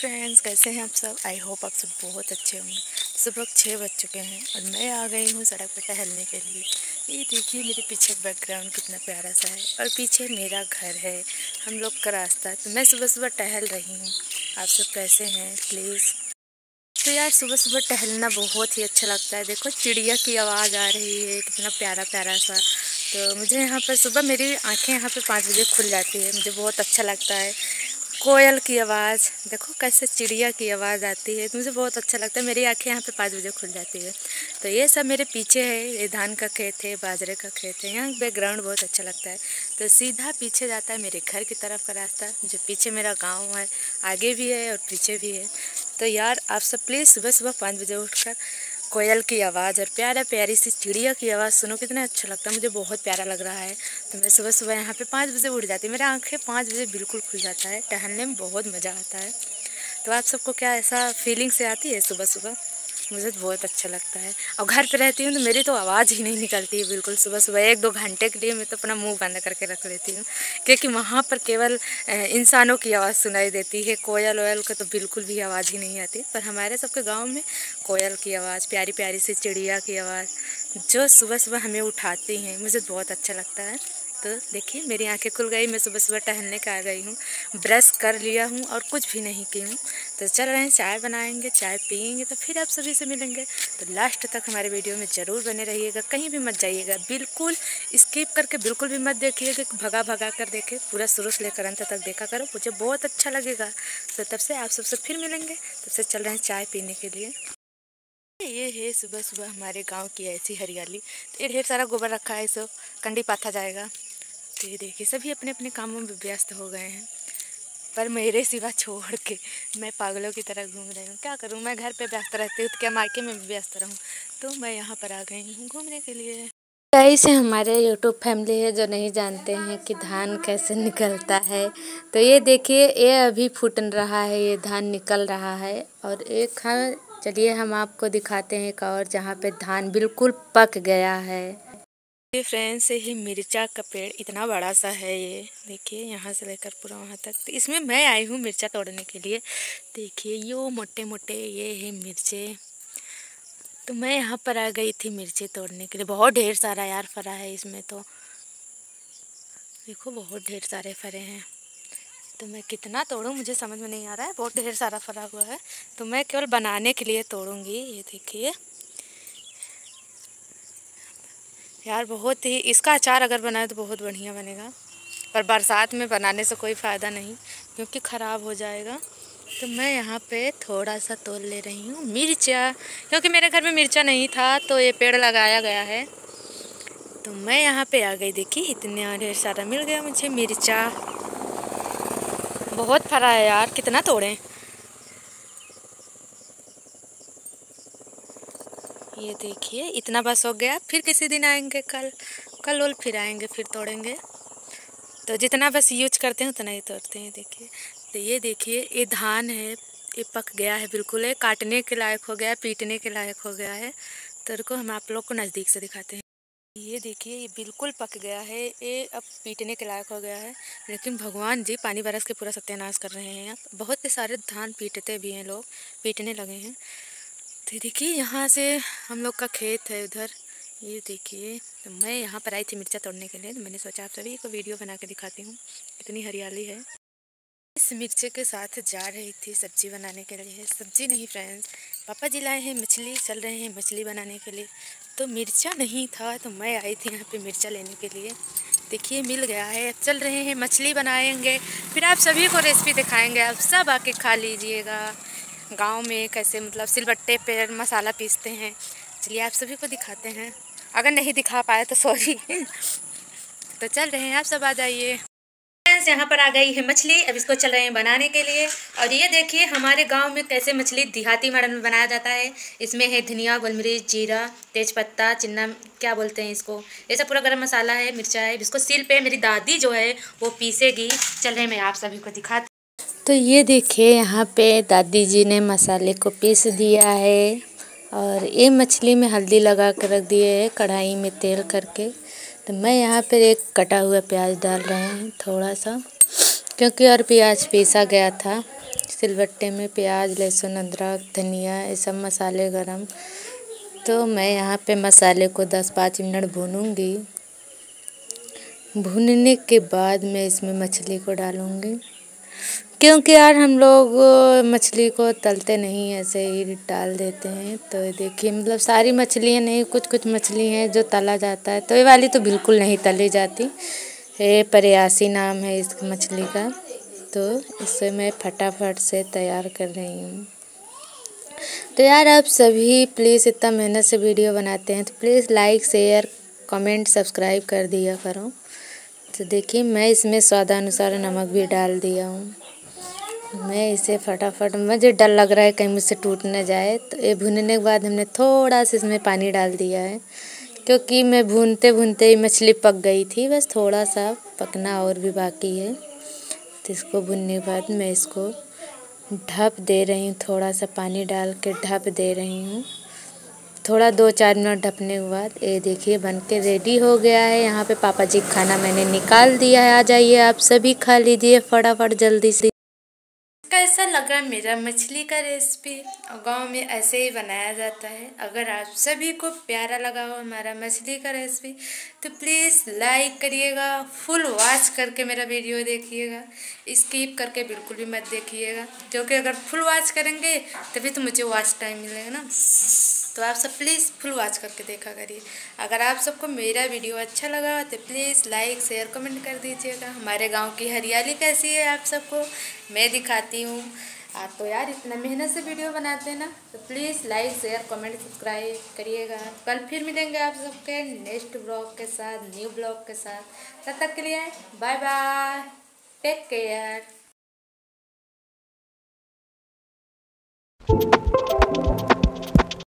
Friends, कैसे हैं आप सब। आई होप आप सब बहुत अच्छे होंगे। सुबह 6 बज चुके हैं और मैं आ गई हूँ सड़क पर टहलने के लिए। ये देखिए मेरे पीछे बैकग्राउंड कितना प्यारा सा है और पीछे मेरा घर है, हम लोग का रास्ता। तो मैं सुबह सुबह टहल रही हूँ। आप सब कैसे हैं प्लीज़। तो यार सुबह सुबह टहलना बहुत ही अच्छा लगता है। देखो चिड़िया की आवाज़ आ रही है, कितना प्यारा प्यारा सा। तो मुझे यहाँ पर सुबह मेरी आँखें यहाँ पर 5 बजे खुल जाती है, मुझे बहुत अच्छा लगता है। कोयल की आवाज़ देखो, कैसे चिड़िया की आवाज़ आती है, मुझे बहुत अच्छा लगता है। मेरी आंखें यहाँ पे 5 बजे खुल जाती है। तो ये सब मेरे पीछे है, ये धान का खेत है, बाजरे का खेत है। यहाँ बैकग्राउंड बहुत अच्छा लगता है। तो सीधा पीछे जाता है मेरे घर की तरफ का रास्ता, जो पीछे मेरा गाँव है, आगे भी है और पीछे भी है। तो यार आप सब प्लीज़ सुबह सुबह 5 बजे उठकर कोयल की आवाज़ और प्यारा प्यारी सी चिड़िया की आवाज़ सुनो, कितना अच्छा लगता है। मुझे बहुत प्यारा लग रहा है। तो मैं सुबह सुबह यहाँ पे 5 बजे उठ जाती है, मेरा आंखें 5 बजे बिल्कुल खुल जाता है। टहलने में बहुत मज़ा आता है। तो आप सबको क्या ऐसा फीलिंग से आती है सुबह सुबह? मुझे तो बहुत अच्छा लगता है। और घर पे रहती हूँ तो मेरी तो आवाज़ ही नहीं निकलती है बिल्कुल। सुबह सुबह 1-2 घंटे के लिए मैं तो अपना मुंह बंद करके रख लेती हूँ, क्योंकि वहाँ पर केवल इंसानों की आवाज़ सुनाई देती है। कोयल वोयल का तो बिल्कुल भी आवाज़ ही नहीं आती। पर हमारे सबके गाँव में कोयल की आवाज़, प्यारी प्यारी सी चिड़िया की आवाज़ जो सुबह सुबह हमें उठाती हैं, मुझे बहुत अच्छा लगता है। तो देखिए मेरी आंखें खुल गई, मैं सुबह सुबह टहलने का आ गई हूँ, ब्रश कर लिया हूँ और कुछ भी नहीं की हूँ। तो चल रहे हैं, चाय बनाएंगे, चाय पियेंगे, तो फिर आप सभी से मिलेंगे। तो लास्ट तक हमारे वीडियो में ज़रूर बने रहिएगा, कहीं भी मत जाइएगा, बिल्कुल स्किप करके बिल्कुल भी मत देखिएगा, भगा भगा कर देखे, पूरा शुरू से लेकर अंत तक देखा करो, मुझे बहुत अच्छा लगेगा। तो तब से आप सबसे फिर मिलेंगे। तब से चल रहे हैं चाय पीने के लिए। ये है सुबह सुबह हमारे गाँव की ऐसी हरियाली। तो ये ढेर सारा गोबर रखा है, इसको कंडी पाथा जाएगा। तो ये देखिए सभी अपने अपने कामों में व्यस्त हो गए हैं, पर मेरे सिवा छोड़ के मैं पागलों की तरह घूम रही हूँ। क्या करूँ, मैं घर पे व्यस्त रहती हूँ तो क्या मायके में भी व्यस्त रहूँ। तो मैं यहाँ पर आ गई हूँ घूमने के लिए। कई से हमारे यूट्यूब फैमिली है जो नहीं जानते हैं कि धान कैसे निकलता है। तो ये देखिए ये अभी फूटन रहा है, ये धान निकल रहा है। और एक हाँ, चलिए हम आपको दिखाते हैं एक और जहाँ पे धान बिल्कुल पक गया है। ये फ्रेंड्स ये मिर्चा का पेड़ इतना बड़ा सा है, ये देखिए यहाँ से लेकर पूरा वहाँ तक। तो इसमें मैं आई हूँ मिर्चा तोड़ने के लिए। देखिए यो मोटे मोटे ये है मिर्चे। तो मैं यहाँ पर आ गई थी मिर्चे तोड़ने के लिए। बहुत ढेर सारा यार फरा है इसमें, तो देखो बहुत ढेर सारे फरे हैं। तो मैं कितना तोड़ूँ मुझे समझ में नहीं आ रहा है, बहुत ढेर सारा फरा हुआ है। तो मैं केवल बनाने के लिए तोड़ूँगी। ये देखिए यार बहुत ही, इसका अचार अगर बनाए तो बहुत बढ़िया बनेगा, पर बरसात में बनाने से कोई फ़ायदा नहीं क्योंकि ख़राब हो जाएगा। तो मैं यहाँ पे थोड़ा सा तोड़ ले रही हूँ मिर्चा, क्योंकि मेरे घर में मिर्चा नहीं था तो ये पेड़ लगाया गया है। तो मैं यहाँ पे आ गई, देखिए इतने ढेर सारा मिल गया मुझे मिर्चा। बहुत फरा है यार, कितना तोड़ें। ये देखिए इतना बस हो गया, फिर किसी दिन आएंगे, कल और फिर आएंगे, फिर तोड़ेंगे। तो जितना बस यूज करते हैं उतना ही तोड़ते हैं। देखिए तो ये देखिए ये धान है, ये पक गया है बिल्कुल, है काटने के लायक हो गया है, पीटने के लायक हो गया है। तो रुको हम आप लोग को नज़दीक से दिखाते हैं। ये देखिए ये बिल्कुल पक गया है, ये अब पीटने के लायक हो गया है। लेकिन भगवान जी पानी बरस के पूरा सत्यानाश कर रहे हैं। बहुत सारे धान पीटते भी हैं लोग, पीटने लगे हैं। तो देखिए यहाँ से हम लोग का खेत है उधर, ये देखिए। तो मैं यहाँ पर आई थी मिर्चा तोड़ने के लिए, तो मैंने सोचा आप सभी को वीडियो बना के दिखाती हूँ, इतनी हरियाली है। इस मिर्चे के साथ जा रही थी सब्जी बनाने के लिए। सब्जी नहीं फ्रेंड्स, पापा जी लाए हैं मछली, चल रहे हैं मछली बनाने के लिए। तो मिर्चा नहीं था तो मैं आई थी यहाँ पे मिर्चा लेने के लिए। देखिए मिल गया है, चल रहे हैं मछली बनाएंगे, फिर आप सभी को रेसिपी दिखाएँगे, आप सब आके खा लीजिएगा। गांव में कैसे मतलब सिलबट्टे पर मसाला पीसते हैं, चलिए आप सभी को दिखाते हैं। अगर नहीं दिखा पाया तो सॉरी। तो चल रहे हैं, आप सब आ जाइए। फ्रेंड्स यहाँ पर आ गई है मछली, अब इसको चल रहे हैं बनाने के लिए। और ये देखिए हमारे गांव में कैसे मछली देहाती मॉडल में बनाया जाता है। इसमें है धनिया, गोलमिर्च, जीरा, तेजपत्ता, चिन्ना, क्या बोलते हैं इसको, ऐसा पूरा गर्म मसाला है, मिर्चा है। इसको सील पे मेरी दादी जो है वो पीसेगी। चल रहे मैं आप सभी को दिखाती। तो ये देखिए यहाँ पे दादी जी ने मसाले को पीस दिया है और ये मछली में हल्दी लगा कर रख दिए है कढ़ाई में तेल करके। तो मैं यहाँ पर एक कटा हुआ प्याज डाल रहे हैं थोड़ा सा, क्योंकि और प्याज पीसा गया था सिलबट्टे में प्याज, लहसुन, अदरक, धनिया ये सब मसाले गरम। तो मैं यहाँ पे मसाले को 10-5 मिनट भूनूंगी। भूनने के बाद मैं इसमें मछली को डालूंगी, क्योंकि यार हम लोग मछली को तलते नहीं, ऐसे ही डाल देते हैं। तो देखिए, मतलब सारी मछलियाँ नहीं, कुछ कुछ मछली हैं जो तला जाता है, तो ये वाली तो बिल्कुल नहीं तली जाती। ये प्रयासी नाम है इस मछली का। तो इसे मैं फटाफट से तैयार कर रही हूँ। तो यार आप सभी प्लीज़, इतना मेहनत से वीडियो बनाते हैं तो please like, share, comment, subscribe कर दिया करो। तो देखिए, मैं इसमें स्वादानुसार नमक भी डाल दिया हूँ। मैं इसे फटाफट, मुझे डर लग रहा है कहीं मुझसे टूट ना जाए। तो ये भुनने के बाद हमने थोड़ा सा इसमें पानी डाल दिया है, क्योंकि मैं भूनते भूनते ही मछली पक गई थी, बस थोड़ा सा पकना और भी बाकी है। तो इसको भुनने के बाद मैं इसको ढक दे रही हूँ, थोड़ा सा पानी डाल के ढक दे रही हूँ। थोड़ा 2-4 मिनट ढकने के बाद ये देखिए बनके रेडी हो गया है। यहाँ पे पापा जी खाना मैंने निकाल दिया है। आ जाइए आप सभी खा लीजिए फटाफट जल्दी से। कैसा लगा मेरा मछली का रेसिपी? गांव में ऐसे ही बनाया जाता है। अगर आप सभी को प्यारा लगा हो हमारा मछली का रेसिपी तो प्लीज़ लाइक करिएगा, फुल वॉच करके मेरा वीडियो देखिएगा, स्किप करके बिल्कुल भी मत देखिएगा, क्योंकि अगर फुल वॉच करेंगे तभी तो मुझे वॉच टाइम मिलेगा ना। तो आप सब प्लीज़ फुल वॉच करके देखा करिए। अगर आप सबको मेरा वीडियो अच्छा लगा तो प्लीज़ लाइक, शेयर, कमेंट कर दीजिएगा। हमारे गांव की हरियाली कैसी है आप सबको मैं दिखाती हूँ। आप तो यार इतना मेहनत से वीडियो बनाते हैं ना, तो please like, share, comment, subscribe करिएगा। कल फिर मिलेंगे आप सबके नेक्स्ट ब्लॉग के साथ, न्यू ब्लॉग के साथ। तब तक के लिए बाय बाय, टेक केयर।